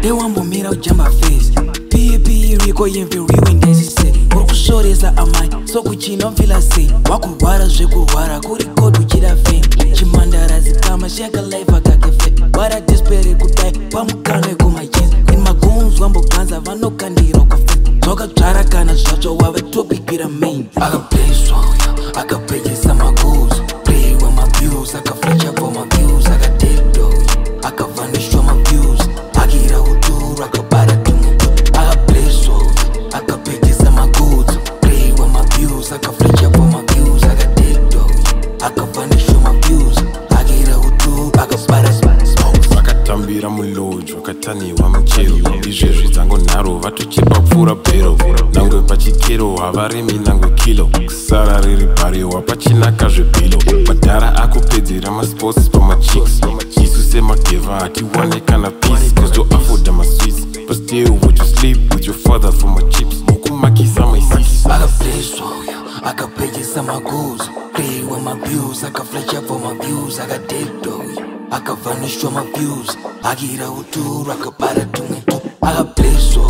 Dewa mbomera ujamba face Pipi riko yempe riwinde zise Urukushoreza amai Soku chino mfila se Wakuwara zwe kuwara kurikodu chida fame Chimandara zikama shaka life akakefe Wara desperate kutai Wa mukangwe kumajenzi Nima kumzwa mbokanza vano kandiro kufi Toka charaka na shocho wawe topikira main Aka play song, aka pejesa maguzo Play with my views, aka fletcha for my views Aka dildo, aka vanish for my views Kataniwa mchero Ndizwe zizango naro Vatu chipa pura pero Nangwe pachikero Havaremi nangwe kilo Kusara riri pari Wapachina kajwe pilo Madara ako pedira ma sports Pa ma chicks Isu se makeva Aki wane kana peace Cause you afford them a sweets But still would you sleep With your father for my chips Muku maki sama isis Aka play strong Aka play sama goals Play with my views Aka flash up for my views Aka dead dog Aka vanish from my views Agira uturu, aka para tungetu Aka play so,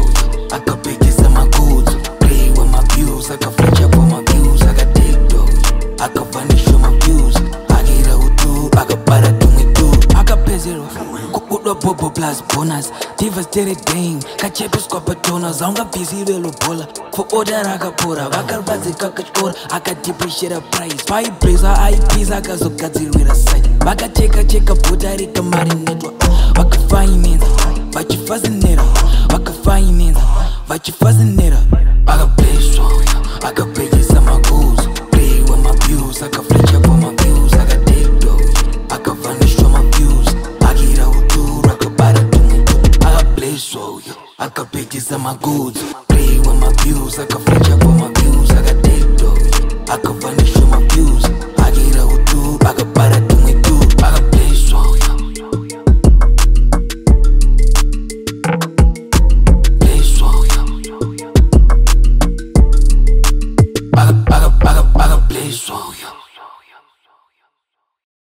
aka pekisa my goods Play with my views, aka flash up on my views Aka take dogs, aka vanish from my views Agira uturu, aka para tungetu Aka pay zero, kukudwa bobo plus bonus Devastated game, kachepis kwa patonas Aunga busy relo bola, for order aka pora Waka vazi kaka chkora, aka depreciate a price Fai blazer, IPs, aka zoka zirwira side Baka cheka buta rika marinetwa Waka finance, vachifazinera Waka finance, vachifazinera Aka play strong, aka pekisa my goals Play with my views, aka flash up on my views Aka take dogs, aka vanish from my views Agira uturu, aka para tungetu Aka play strong, aka pekisa my goals Play with my views, aka flash up on my views